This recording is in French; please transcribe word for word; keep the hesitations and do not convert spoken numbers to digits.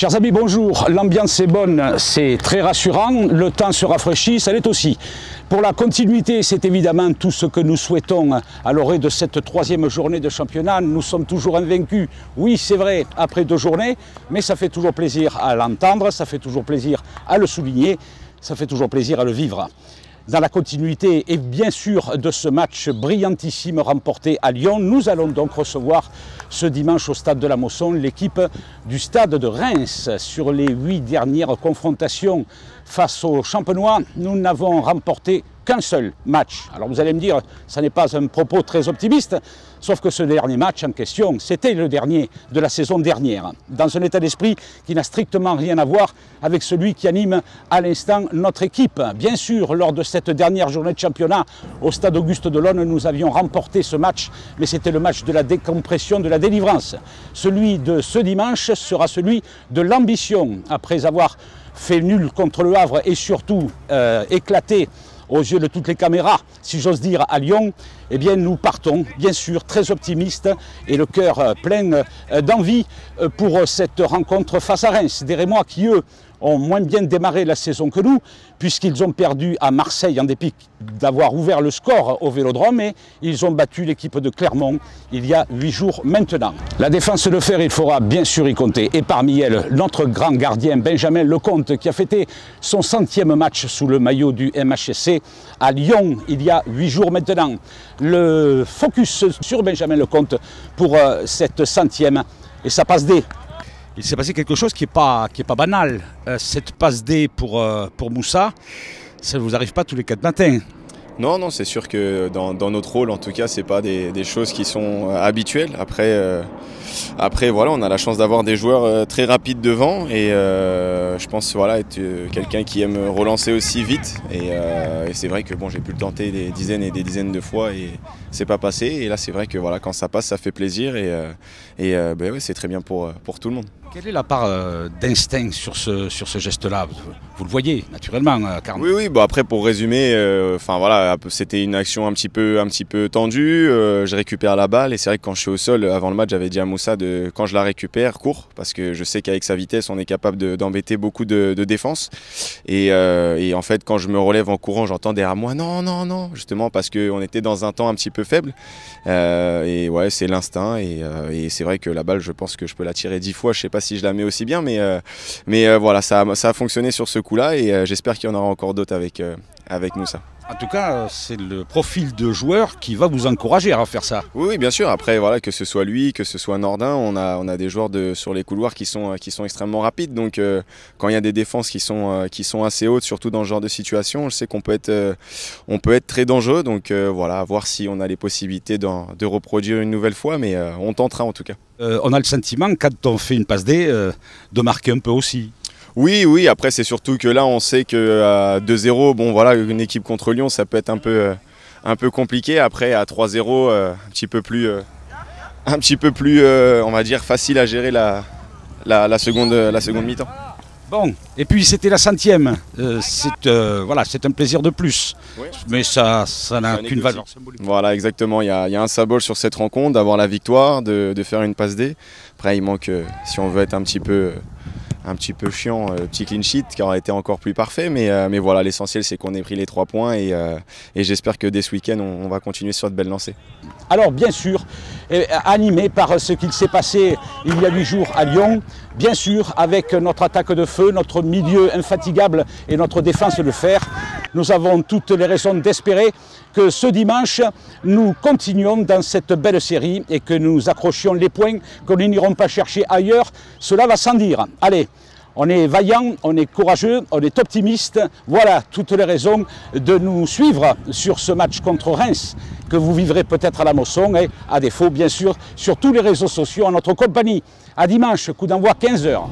Chers amis, bonjour. L'ambiance est bonne, c'est très rassurant. Le temps se rafraîchit, ça l'est aussi. Pour la continuité, c'est évidemment tout ce que nous souhaitons à l'orée de cette troisième journée de championnat. Nous sommes toujours invaincus, oui c'est vrai, après deux journées, mais ça fait toujours plaisir à l'entendre, ça fait toujours plaisir à le souligner, ça fait toujours plaisir à le vivre. Dans la continuité et bien sûr de ce match brillantissime remporté à Lyon, nous allons donc recevoir ce dimanche au stade de la Mosson l'équipe du stade de Reims. Sur les huit dernières confrontations face aux Champenois, nous n'avons remporté qu'un seul match. Alors vous allez me dire, ça n'est pas un propos très optimiste, sauf que ce dernier match en question, c'était le dernier de la saison dernière, dans un état d'esprit qui n'a strictement rien à voir avec celui qui anime à l'instant notre équipe. Bien sûr, lors de cette dernière journée de championnat, au stade Auguste de l'One, nous avions remporté ce match, mais c'était le match de la décompression, de la délivrance. Celui de ce dimanche sera celui de l'ambition, après avoir fait nul contre le Havre et surtout euh, éclaté aux yeux de toutes les caméras, si j'ose dire, à Lyon. Eh bien nous partons, bien sûr, très optimistes et le cœur plein d'envie pour cette rencontre face à Reims. Des Rémois qui, eux, ont moins bien démarré la saison que nous, puisqu'ils ont perdu à Marseille en dépit d'avoir ouvert le score au Vélodrome, et ils ont battu l'équipe de Clermont il y a huit jours maintenant. La défense de fer, il faudra bien sûr y compter, et parmi elles, notre grand gardien Benjamin Lecomte, qui a fêté son centième match sous le maillot du M H S C à Lyon il y a huit jours maintenant. Le focus sur Benjamin Lecomte pour euh, cette centième et sa passe D. Il s'est passé quelque chose qui n'est pas, qui est pas banal. Euh, cette passe D pour, euh, pour Moussa, ça ne vous arrive pas tous les quatre matins. Non, non, c'est sûr que dans, dans notre rôle, en tout cas, ce n'est pas des, des choses qui sont habituelles. Après, euh, après voilà, on a la chance d'avoir des joueurs euh, très rapides devant. Et euh, je pense voilà, être euh, quelqu'un qui aime relancer aussi vite. Et, euh, et c'est vrai que bon, j'ai pu le tenter des dizaines et des dizaines de fois et c'est pas passé. Et là, c'est vrai que voilà, quand ça passe, ça fait plaisir. Et, euh, et euh, bah, ouais, c'est très bien pour, pour tout le monde. Quelle est la part euh, d'instinct sur ce, sur ce geste-là? Vous le voyez, naturellement, euh, Carme. Oui, oui, bah après, pour résumer, euh, voilà, c'était une action un petit peu, un petit peu tendue. Euh, je récupère la balle et c'est vrai que quand je suis au sol, avant le match, j'avais dit à Moussa, de, quand je la récupère, cours, parce que je sais qu'avec sa vitesse, on est capable d'embêter de, beaucoup de, de défenses. Et, euh, et en fait, quand je me relève en courant, j'entends derrière moi, non, non, non, justement, parce qu'on était dans un temps un petit peu faible. Euh, et ouais, c'est l'instinct. Et, euh, et c'est vrai que la balle, je pense que je peux la tirer dix fois, je sais pas si je la mets aussi bien, mais, euh, mais euh, voilà, ça, ça a fonctionné sur ce coup-là et euh, j'espère qu'il y en aura encore d'autres avec, euh, avec Moussa. En tout cas, c'est le profil de joueur qui va vous encourager à faire ça. Oui, oui, bien sûr. Après, voilà, que ce soit lui, que ce soit Nordin, on a, on a des joueurs de, sur les couloirs qui sont, qui sont extrêmement rapides. Donc, euh, quand il y a des défenses qui sont, euh, qui sont assez hautes, surtout dans ce genre de situation, je sais qu'on peut être, euh, on peut être très dangereux. Donc, euh, voilà, voir si on a les possibilités de reproduire une nouvelle fois, mais euh, on tentera en tout cas. Euh, on a le sentiment, quand on fait une passe D, euh, de marquer un peu aussi. Oui, oui, après c'est surtout que là on sait qu'à deux zéro, bon voilà, une équipe contre Lyon, ça peut être un peu, un peu compliqué. Après à trois zéro, euh, un petit peu plus, euh, un petit peu plus euh, on va dire, facile à gérer la, la, la seconde, la seconde mi-temps. Bon, et puis c'était la centième, euh, c'est euh, voilà, un plaisir de plus, oui, mais ça n'a qu'une valeur. Voilà, exactement, il y a, y a un symbole sur cette rencontre, d'avoir la victoire, de, de faire une passe D. Après il manque, euh, si on veut être un petit peu... Euh, un petit peu chiant, euh, petit clean sheet qui aurait été encore plus parfait, mais, euh, mais voilà, l'essentiel c'est qu'on ait pris les trois points et, euh, et j'espère que dès ce week-end on, on va continuer sur de belles lancées. Alors bien sûr, eh, animé par ce qu'il s'est passé il y a huit jours à Lyon, bien sûr avec notre attaque de feu, notre milieu infatigable et notre défense de fer, nous avons toutes les raisons d'espérer que ce dimanche nous continuons dans cette belle série et que nous accrochions les points, qu'on n'irons pas chercher ailleurs, cela va sans dire. Allez, on est vaillant, on est courageux, on est optimiste. Voilà toutes les raisons de nous suivre sur ce match contre Reims que vous vivrez peut-être à la Mosson et à défaut, bien sûr, sur tous les réseaux sociaux en notre compagnie. À dimanche, coup d'envoi quinze heures.